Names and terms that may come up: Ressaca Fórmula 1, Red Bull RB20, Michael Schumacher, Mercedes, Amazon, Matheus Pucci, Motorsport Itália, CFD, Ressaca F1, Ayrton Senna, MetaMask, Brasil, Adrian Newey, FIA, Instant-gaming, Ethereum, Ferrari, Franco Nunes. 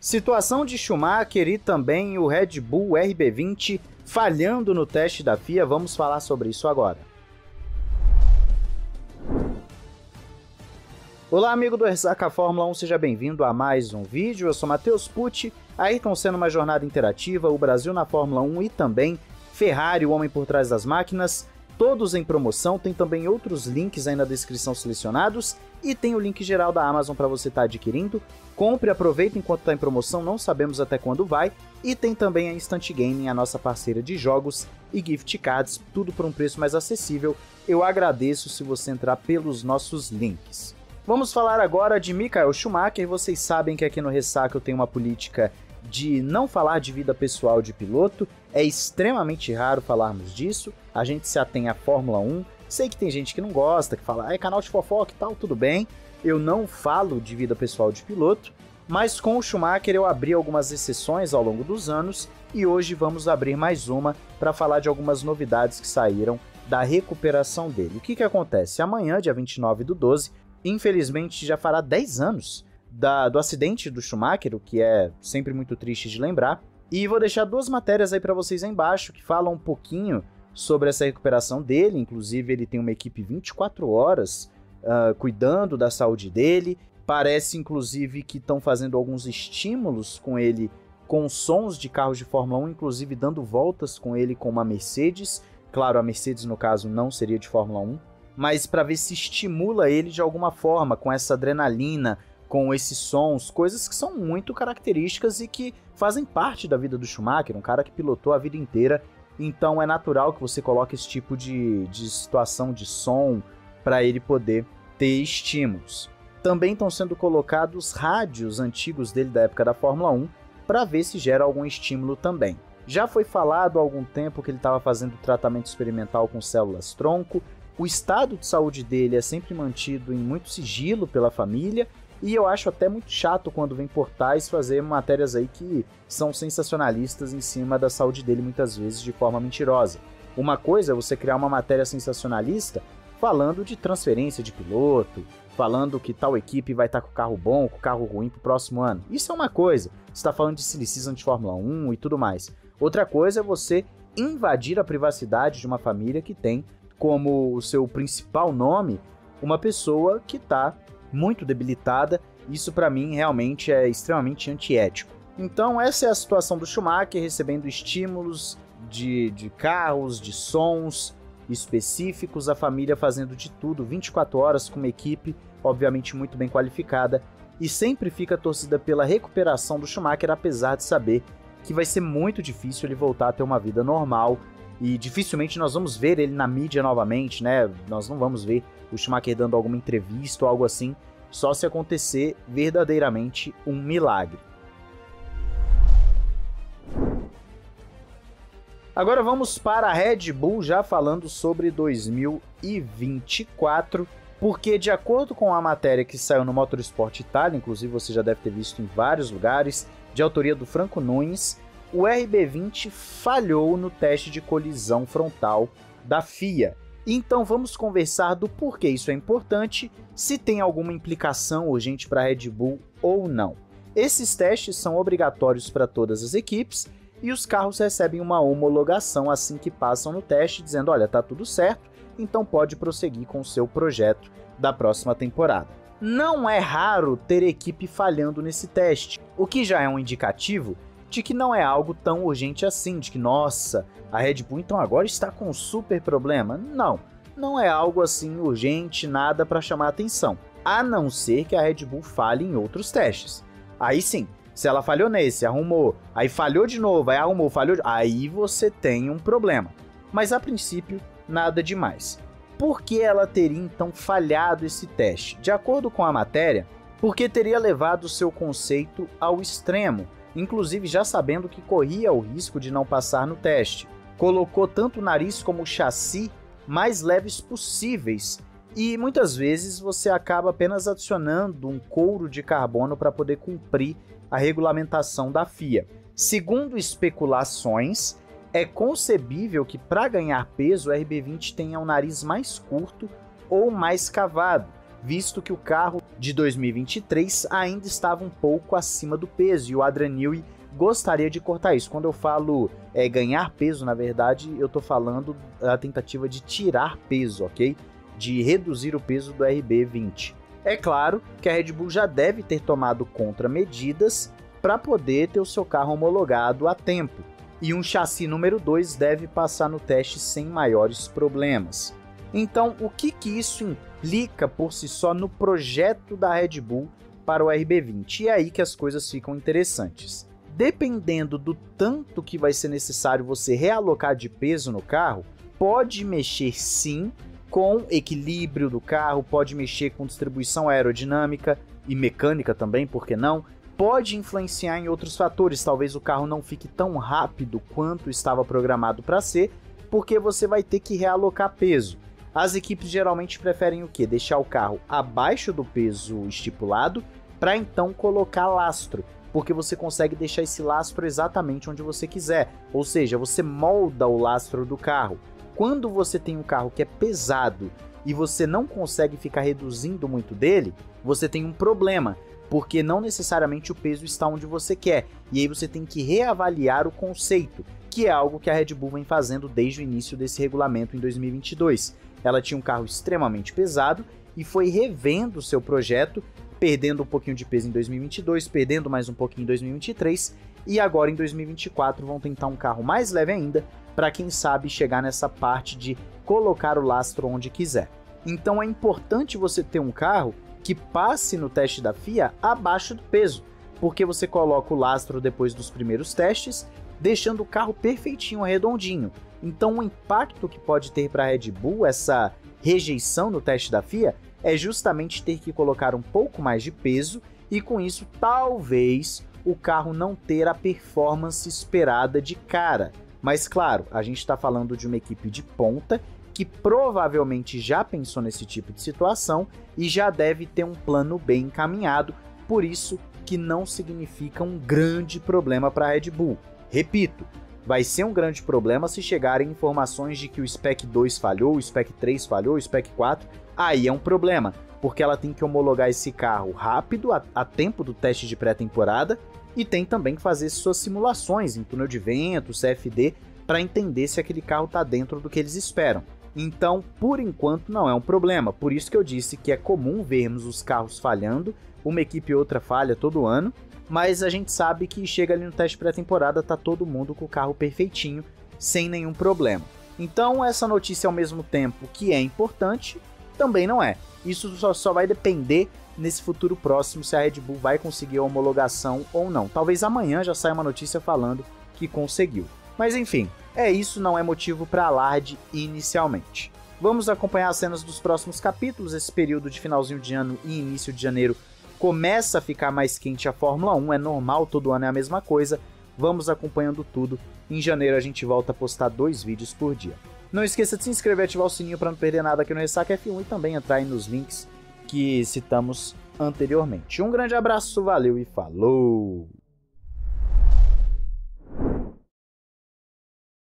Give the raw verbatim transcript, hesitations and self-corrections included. Situação de Schumacher e também o Red Bull R B vinte falhando no teste da F I A, vamos falar sobre isso agora. Olá amigo do Ressaca Fórmula um, seja bem-vindo a mais um vídeo, eu sou Matheus Pucci, Ayrton Senna uma jornada interativa, o Brasil na Fórmula um e também Ferrari, o homem por trás das máquinas, todos em promoção, tem também outros links aí na descrição selecionados e tem o link geral da Amazon para você estar tá adquirindo. Compre, aproveita enquanto está em promoção, não sabemos até quando vai. E tem também a Instant Gaming, a nossa parceira de jogos e gift cards, tudo por um preço mais acessível. Eu agradeço se você entrar pelos nossos links. Vamos falar agora de Michael Schumacher. Vocês sabem que aqui no Ressaca eu tenho uma política de não falar de vida pessoal de piloto, é extremamente raro falarmos disso, a gente se atém à Fórmula um, sei que tem gente que não gosta, que fala, é canal de fofoca e tal, tudo bem, eu não falo de vida pessoal de piloto, mas com o Schumacher eu abri algumas exceções ao longo dos anos, e hoje vamos abrir mais uma para falar de algumas novidades que saíram da recuperação dele. O que que acontece? Amanhã, dia vinte e nove do doze, infelizmente já fará dez anos, Da, do acidente do Schumacher, o que é sempre muito triste de lembrar. E vou deixar duas matérias aí para vocês aí embaixo que falam um pouquinho sobre essa recuperação dele, inclusive ele tem uma equipe vinte e quatro horas uh, cuidando da saúde dele, parece inclusive que estão fazendo alguns estímulos com ele com sons de carros de Fórmula um, inclusive dando voltas com ele com uma Mercedes, claro, a Mercedes no caso não seria de Fórmula um, mas para ver se estimula ele de alguma forma com essa adrenalina, com esses sons, coisas que são muito características e que fazem parte da vida do Schumacher, um cara que pilotou a vida inteira, então é natural que você coloque esse tipo de, de situação de som para ele poder ter estímulos. Também estão sendo colocados rádios antigos dele da época da Fórmula um para ver se gera algum estímulo também. Já foi falado há algum tempo que ele estava fazendo tratamento experimental com células-tronco, o estado de saúde dele é sempre mantido em muito sigilo pela família, e eu acho até muito chato quando vem portais fazer matérias aí que são sensacionalistas em cima da saúde dele, muitas vezes de forma mentirosa. Uma coisa é você criar uma matéria sensacionalista falando de transferência de piloto, falando que tal equipe vai estar com carro bom, com carro ruim pro próximo ano. Isso é uma coisa. Você está falando de silly season de Fórmula um e tudo mais. Outra coisa é você invadir a privacidade de uma família que tem como o seu principal nome uma pessoa que está muito debilitada, isso para mim realmente é extremamente antiético. Então essa é a situação do Schumacher, recebendo estímulos de, de carros, de sons específicos, a família fazendo de tudo, vinte e quatro horas com uma equipe, obviamente muito bem qualificada, e sempre fica torcida pela recuperação do Schumacher, apesar de saber que vai ser muito difícil ele voltar a ter uma vida normal, e dificilmente nós vamos ver ele na mídia novamente, né? Nós não vamos ver o Schumacher dando alguma entrevista ou algo assim, só se acontecer verdadeiramente um milagre. Agora vamos para a Red Bull, já falando sobre dois mil e vinte e quatro, porque de acordo com a matéria que saiu no Motorsport Itália, inclusive você já deve ter visto em vários lugares, de autoria do Franco Nunes, o R B vinte falhou no teste de colisão frontal da F I A. Então vamos conversar do porquê isso é importante, se tem alguma implicação urgente para a Red Bull ou não. Esses testes são obrigatórios para todas as equipes e os carros recebem uma homologação assim que passam no teste, dizendo, olha, tá tudo certo, então pode prosseguir com o seu projeto da próxima temporada. Não é raro ter equipe falhando nesse teste, o que já é um indicativo de que não é algo tão urgente assim, de que, nossa, a Red Bull então agora está com um super problema. Não, não é algo assim urgente, nada para chamar atenção, a não ser que a Red Bull falhe em outros testes. Aí sim, se ela falhou nesse, arrumou, aí falhou de novo, aí arrumou, falhou, de... aí você tem um problema. Mas a princípio, nada demais. Por que ela teria então falhado esse teste? De acordo com a matéria, porque teria levado seu conceito ao extremo, inclusive já sabendo que corria o risco de não passar no teste. Colocou tanto o nariz como o chassi mais leves possíveis e muitas vezes você acaba apenas adicionando um couro de carbono para poder cumprir a regulamentação da F I A. Segundo especulações, é concebível que para ganhar peso o R B vinte tenha um nariz mais curto ou mais cavado, visto que o carro de dois mil e vinte e três ainda estava um pouco acima do peso, e o Adrian Newey gostaria de cortar isso. Quando eu falo é, ganhar peso, na verdade, eu tô falando a tentativa de tirar peso, ok? De reduzir o peso do R B vinte. É claro que a Red Bull já deve ter tomado contramedidas para poder ter o seu carro homologado a tempo, e um chassi número dois deve passar no teste sem maiores problemas. Então, o que que isso implica por si só no projeto da Red Bull para o R B vinte? E é aí que as coisas ficam interessantes. Dependendo do tanto que vai ser necessário você realocar de peso no carro, pode mexer sim com equilíbrio do carro, pode mexer com distribuição aerodinâmica e mecânica também, por que não? Pode influenciar em outros fatores, talvez o carro não fique tão rápido quanto estava programado para ser, porque você vai ter que realocar peso. As equipes geralmente preferem o quê? Deixar o carro abaixo do peso estipulado para então colocar lastro, porque você consegue deixar esse lastro exatamente onde você quiser, ou seja, você molda o lastro do carro. Quando você tem um carro que é pesado e você não consegue ficar reduzindo muito dele, você tem um problema, porque não necessariamente o peso está onde você quer, e aí você tem que reavaliar o conceito, que é algo que a Red Bull vem fazendo desde o início desse regulamento em dois mil e vinte e dois. Ela tinha um carro extremamente pesado e foi revendo o seu projeto, perdendo um pouquinho de peso em dois mil e vinte e dois, perdendo mais um pouquinho em dois mil e vinte e três, e agora em dois mil e vinte e quatro vão tentar um carro mais leve ainda, para quem sabe chegar nessa parte de colocar o lastro onde quiser. Então é importante você ter um carro que passe no teste da F I A abaixo do peso, porque você coloca o lastro depois dos primeiros testes, deixando o carro perfeitinho, redondinho. Então o impacto que pode ter para a Red Bull essa rejeição no teste da F I A é justamente ter que colocar um pouco mais de peso, e com isso talvez o carro não ter a performance esperada de cara. Mas claro, a gente está falando de uma equipe de ponta que provavelmente já pensou nesse tipo de situação e já deve ter um plano bem encaminhado, por isso que não significa um grande problema para a Red Bull. Repito, vai ser um grande problema se chegarem informações de que o Spec dois falhou, o Spec três falhou, o Spec quatro, aí é um problema, porque ela tem que homologar esse carro rápido, a, a tempo do teste de pré-temporada, e tem também que fazer suas simulações em túnel de vento, C F D, para entender se aquele carro está dentro do que eles esperam. Então, por enquanto, não é um problema, por isso que eu disse que é comum vermos os carros falhando, uma equipe e outra falha todo ano, mas a gente sabe que chega ali no teste pré-temporada, tá todo mundo com o carro perfeitinho, sem nenhum problema. Então essa notícia, ao mesmo tempo que é importante, também não é. Isso só, só vai depender nesse futuro próximo se a Red Bull vai conseguir a homologação ou não. Talvez amanhã já saia uma notícia falando que conseguiu. Mas enfim, é isso, não é motivo para alarde inicialmente. Vamos acompanhar as cenas dos próximos capítulos. Esse período de finalzinho de ano e início de janeiro começa a ficar mais quente a Fórmula um, é normal, todo ano é a mesma coisa, vamos acompanhando tudo. Em janeiro a gente volta a postar dois vídeos por dia. Não esqueça de se inscrever e ativar o sininho para não perder nada aqui no Ressaca F um e também entrar aí nos links que citamos anteriormente. Um grande abraço, valeu e falou!